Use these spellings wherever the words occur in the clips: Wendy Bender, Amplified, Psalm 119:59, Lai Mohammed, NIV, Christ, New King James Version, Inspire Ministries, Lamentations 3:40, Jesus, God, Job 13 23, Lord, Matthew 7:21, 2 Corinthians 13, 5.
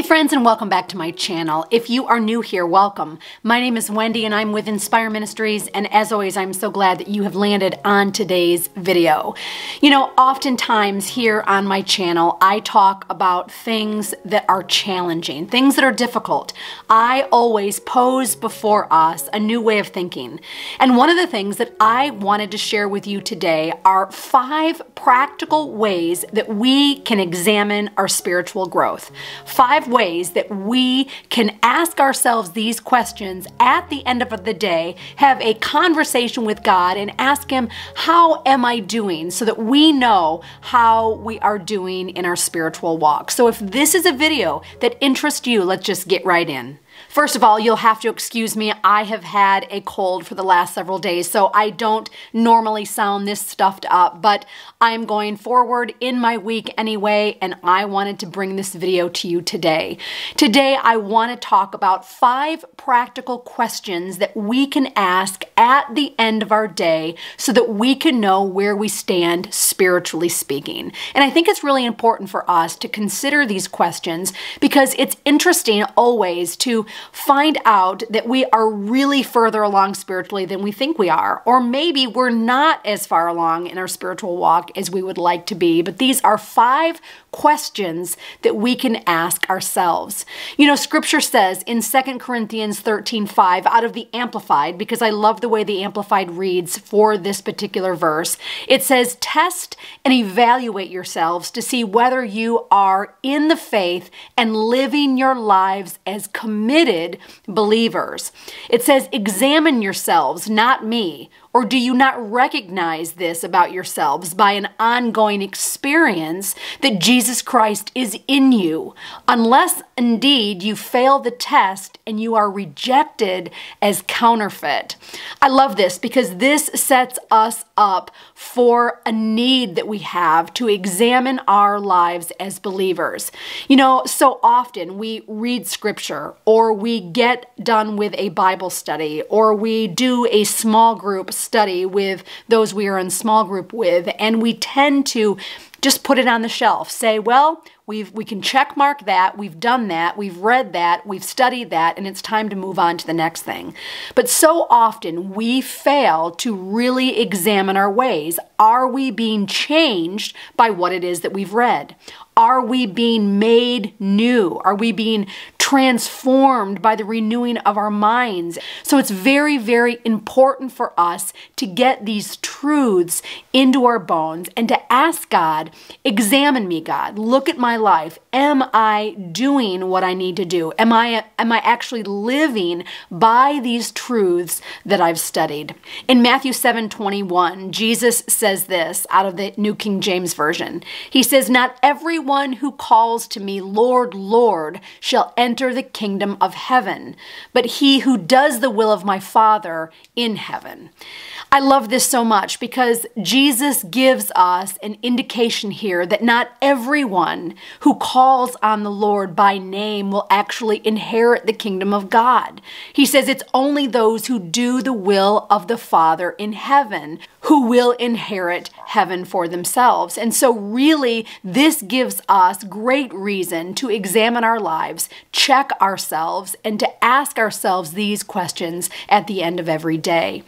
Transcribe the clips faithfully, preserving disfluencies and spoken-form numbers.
Hey friends, and welcome back to my channel. If you are new here, welcome. My name is Wendy and I'm with Inspire Ministries, and as always, I'm so glad that you have landed on today's video. You know, oftentimes here on my channel, I talk about things that are challenging, things that are difficult. I always pose before us a new way of thinking. And one of the things that I wanted to share with you today are five practical ways that we can examine our spiritual growth. Five ways that we can ask ourselves these questions at the end of the day, have a conversation with God and ask Him, how am I doing? So that we know how we are doing in our spiritual walk. So if this is a video that interests you, let's just get right in. First of all, you'll have to excuse me, I have had a cold for the last several days, so I don't normally sound this stuffed up, but I'm going forward in my week anyway, and I wanted to bring this video to you today. Today, I want to talk about five practical questions that we can ask at the end of our day so that we can know where we stand spiritually speaking. And I think it's really important for us to consider these questions because it's interesting always to find out that we are really further along spiritually than we think we are. Or maybe we're not as far along in our spiritual walk as we would like to be. But these are five questions that we can ask ourselves. You know, Scripture says in Second Corinthians thirteen five, out of the Amplified, because I love the way the Amplified reads for this particular verse, it says, "Test and evaluate yourselves to see whether you are in the faith and living your lives as committed believers." It says, "Examine yourselves, not me. Or do you not recognize this about yourselves by an ongoing experience that Jesus Christ is in you, unless indeed you fail the test and you are rejected as counterfeit?" I love this because this sets us up for a need that we have to examine our lives as believers. You know, so often we read Scripture, or we get done with a Bible study, or we do a small group study with those we are in small group with, and we tend to just put it on the shelf, say, well, we've, we can check mark that, we've done that, we've read that, we've studied that, and it's time to move on to the next thing. But so often we fail to really examine our ways. Are we being changed by what it is that we've read? Are we being made new? Are we being transformed by the renewing of our minds? So it's very, very important for us to get these truths into our bones and to ask God, examine me, God, look at my life. Am I doing what I need to do? Am I, am I actually living by these truths that I've studied? In Matthew seven twenty-one, Jesus says this out of the New King James Version. He says, "Not everyone Everyone who calls to me, Lord, Lord, shall enter the kingdom of heaven, but he who does the will of my Father in heaven." I love this so much because Jesus gives us an indication here that not everyone who calls on the Lord by name will actually inherit the kingdom of God. He says it's only those who do the will of the Father in heaven who will inherit heaven for themselves. And so really, this gives us great reason to examine our lives, check ourselves, and to ask ourselves these questions at the end of every day.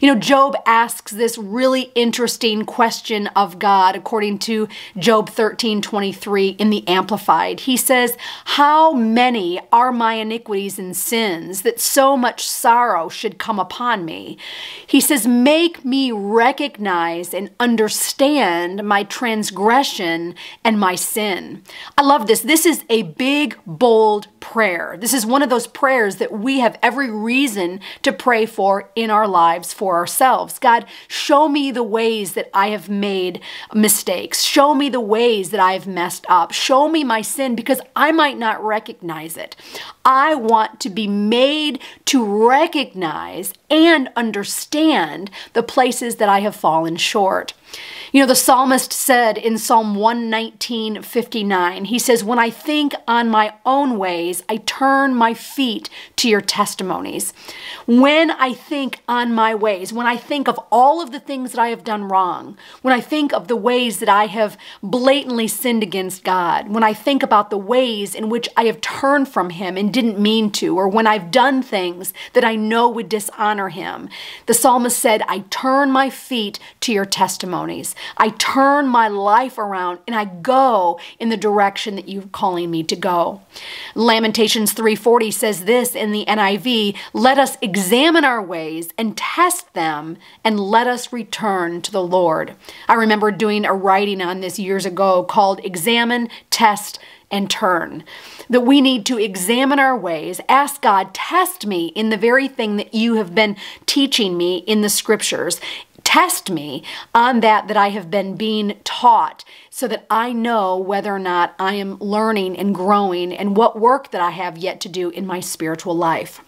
You know, Job asks this really interesting question of God according to Job thirteen twenty-three in the Amplified. He says, "How many are my iniquities and sins that so much sorrow should come upon me?" He says, "Make me recognize and understand my transgression and my sin." I love this. This is a big, bold prayer. This is one of those prayers that we have every reason to pray for in our lives for ourselves. God, show me the ways that I have made mistakes. Show me the ways that I have messed up. Show me my sin because I might not recognize it. I want to be made to recognize and understand the places that I have fallen short. You know, the psalmist said in Psalm one nineteen fifty-nine, he says, "When I think on my own ways, I turn my feet to your testimonies." When I think on my ways, when I think of all of the things that I have done wrong, when I think of the ways that I have blatantly sinned against God, when I think about the ways in which I have turned from him and didn't mean to, or when I've done things that I know would dishonor him, the psalmist said, "I turn my feet to your testimonies. I turn my life around and I go in the direction that you're calling me to go." Lamentations three forty says this in the N I V, "Let us examine our ways and test them, and let us return to the Lord." I remember doing a writing on this years ago called "Examine, Test, and Turn," that we need to examine our ways, ask God, test me in the very thing that you have been teaching me in the scriptures. Test me on that that I have been being taught, so that I know whether or not I am learning and growing and what work that I have yet to do in my spiritual life.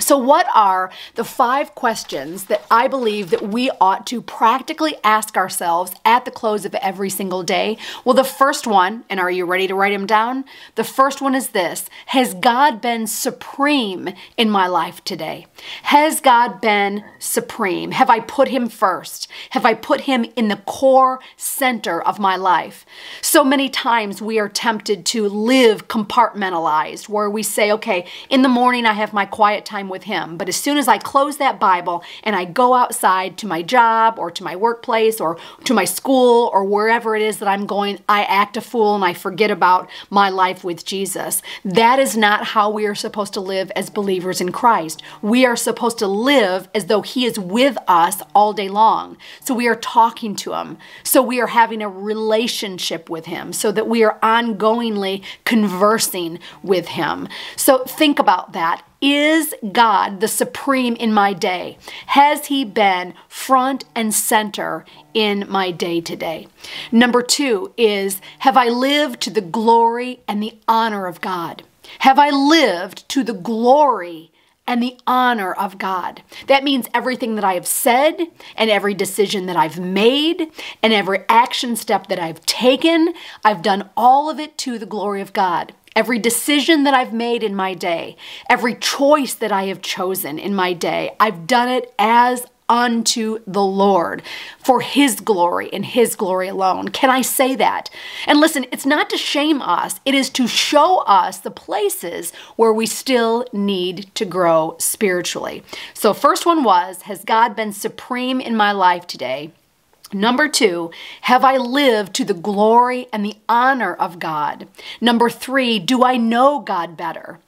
So what are the five questions that I believe that we ought to practically ask ourselves at the close of every single day? Well, the first one, and are you ready to write them down? The first one is this: has God been supreme in my life today? Has God been supreme? Have I put him first? Have I put him in the core center of my life? So many times we are tempted to live compartmentalized, where we say, okay, in the morning I have my quiet time with him, but as soon as I close that Bible and I go outside to my job or to my workplace or to my school or wherever it is that I'm going, I act a fool and I forget about my life with Jesus. That is not how we are supposed to live as believers in Christ. We are supposed to live as though he is with us all day long. So we are talking to him. So we are having a relationship with him, so that we are ongoingly conversing with him. So think about that. Is God the supreme in my day? Has he been front and center in my day today? Number two is, have I lived to the glory and the honor of God? Have I lived to the glory and the honor of God? That means everything that I have said and every decision that I've made and every action step that I've taken, I've done all of it to the glory of God. Every decision that I've made in my day, every choice that I have chosen in my day, I've done it as unto the Lord for his glory and his glory alone. Can I say that? And listen, it's not to shame us. It is to show us the places where we still need to grow spiritually. So first one was, has God been supreme in my life today? Number two, have I lived to the glory and the honor of God? Number three, do I know God better?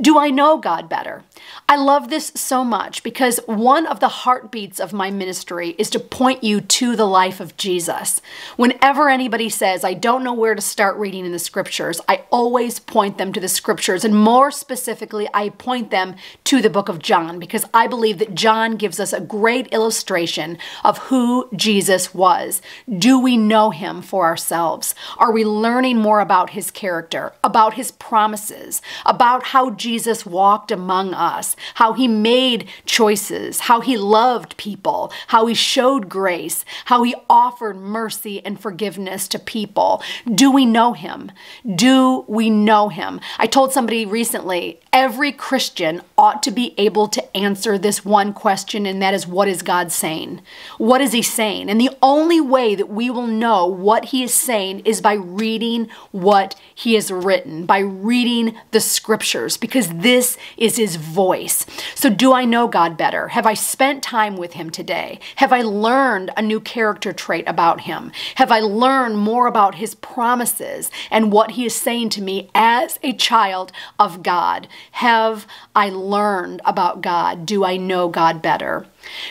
Do I know God better? I love this so much, because one of the heartbeats of my ministry is to point you to the life of Jesus. Whenever anybody says, I don't know where to start reading in the scriptures, I always point them to the scriptures, and more specifically, I point them to the book of John, because I believe that John gives us a great illustration of who Jesus was. Do we know him for ourselves? Are we learning more about his character, about his promises, about how Jesus walked among us, how he made choices, how he loved people, how he showed grace, how he offered mercy and forgiveness to people? Do we know him? Do we know him? I told somebody recently, every Christian ought to be able to answer this one question, and that is, what is God saying? What is he saying? And the only way that we will know what he is saying is by reading what he has written, by reading the scriptures, because this is his voice. So do I know God better? Have I spent time with him today? Have I learned a new character trait about him? Have I learned more about his promises and what he is saying to me as a child of God? Have I learned about God? Do I know God better?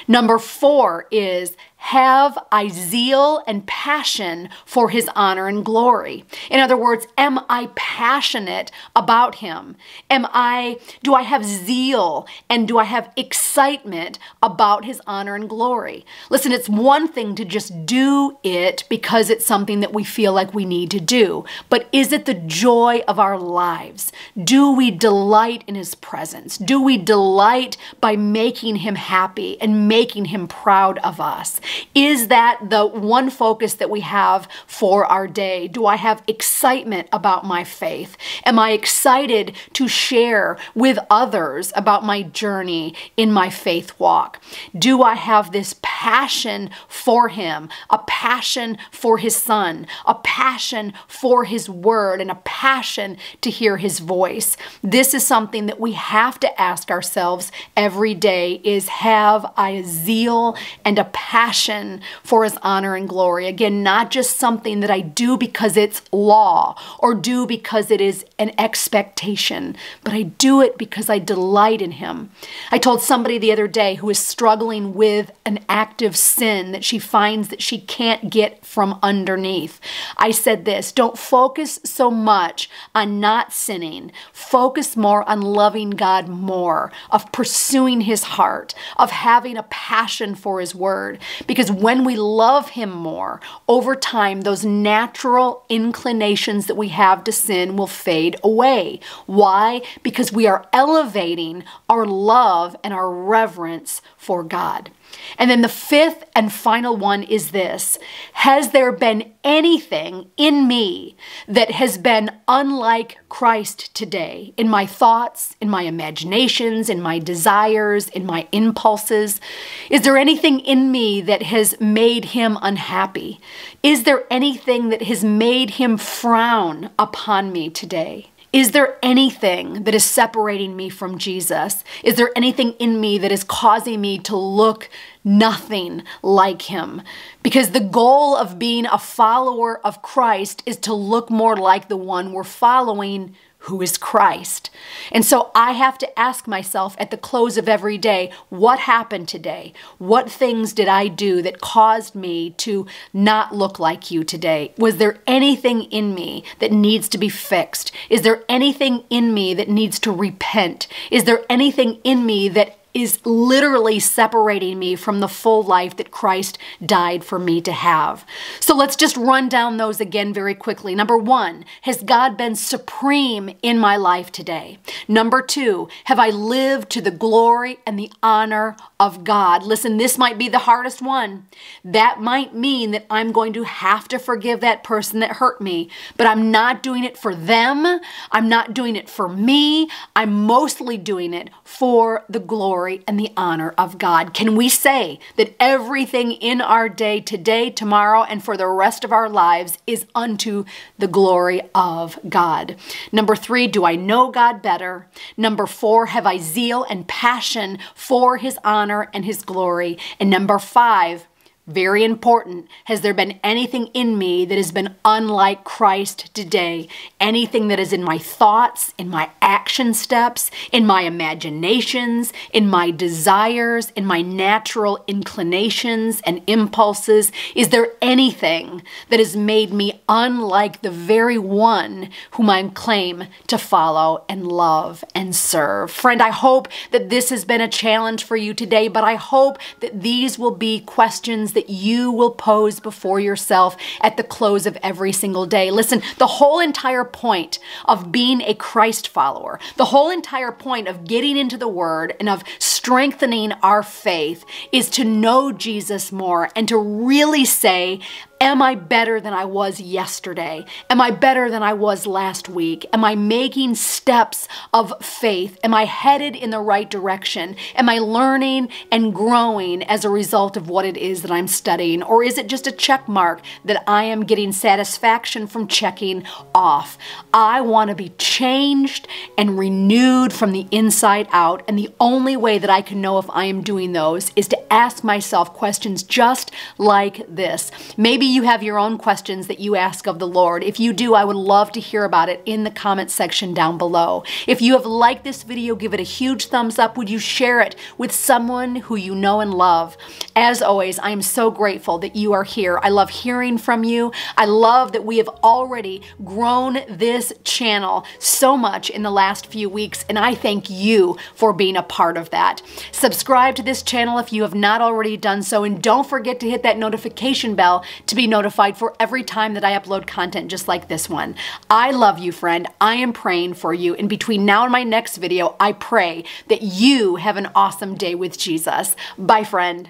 Number four is, have I zeal and passion for his honor and glory? In other words, am I passionate about him? Am I, do I have zeal and do I have excitement about his honor and glory? Listen, it's one thing to just do it because it's something that we feel like we need to do, but is it the joy of our lives? Do we delight in his presence? Do we delight by making him happy and making him proud of us? Is that the one focus that we have for our day? Do I have excitement about my faith? Am I excited to share with others about my journey in my faith walk? Do I have this passion for him, a passion for his son, a passion for his word, and a passion to hear his voice? This is something that we have to ask ourselves every day, is have I a zeal and a passion for his honor and glory? Again, not just something that I do because it's law or do because it is an expectation, but I do it because I delight in him. I told somebody the other day who is struggling with an active sin that she finds that she can't get from underneath. I said this, don't focus so much on not sinning. Focus more on loving God more, of pursuing his heart, of having a passion for his word. Because when we love him more, over time, those natural inclinations that we have to sin will fade away. Why? Because we are elevating our love and our reverence for God. And then the fifth and final one is this. Has there been anything in me that has been unlike Christ today? In my thoughts, in my imaginations, in my desires, in my impulses? Is there anything in me that has made him unhappy? Is there anything that has made him frown upon me today? Is there anything that is separating me from Jesus? Is there anything in me that is causing me to look nothing like him? Because the goal of being a follower of Christ is to look more like the one we're following, who is Christ. And so I have to ask myself at the close of every day, what happened today? What things did I do that caused me to not look like you today? Was there anything in me that needs to be fixed? Is there anything in me that needs to repent? Is there anything in me that is literally separating me from the full life that Christ died for me to have? So let's just run down those again very quickly. Number one, has God been supreme in my life today? Number two, have I lived to the glory and the honor of God? Listen, this might be the hardest one. That might mean that I'm going to have to forgive that person that hurt me, but I'm not doing it for them. I'm not doing it for me. I'm mostly doing it for the glory and the honor of God. Can we say that everything in our day today, tomorrow, and for the rest of our lives is unto the glory of God? Number three, do I know God better? Number four, have I zeal and passion for his honor and his glory? And number five, very important, has there been anything in me that has been unlike Christ today? Anything that is in my thoughts, in my action steps, in my imaginations, in my desires, in my natural inclinations and impulses? Is there anything that has made me unlike the very one whom I claim to follow and love and serve? Friend, I hope that this has been a challenge for you today, but I hope that these will be questions that that you will pose before yourself at the close of every single day. Listen, the whole entire point of being a Christ follower, the whole entire point of getting into the Word and of strengthening our faith is to know Jesus more and to really say, am I better than I was yesterday? Am I better than I was last week? Am I making steps of faith? Am I headed in the right direction? Am I learning and growing as a result of what it is that I'm studying? Or is it just a check mark that I am getting satisfaction from checking off? I want to be changed and renewed from the inside out. And the only way that I can know if I am doing those is to ask myself questions just like this. Maybe you have your own questions that you ask of the Lord. If you do, I would love to hear about it in the comment section down below. If you have liked this video, give it a huge thumbs up. Would you share it with someone who you know and love? As always, I am so grateful that you are here. I love hearing from you. I love that we have already grown this channel so much in the last few weeks, and I thank you for being a part of that. Subscribe to this channel if you have not already done so, and don't forget to hit that notification bell to be notified for every time that I upload content just like this one. I love you, friend. I am praying for you. And between now and my next video, I pray that you have an awesome day with Jesus. Bye, friend.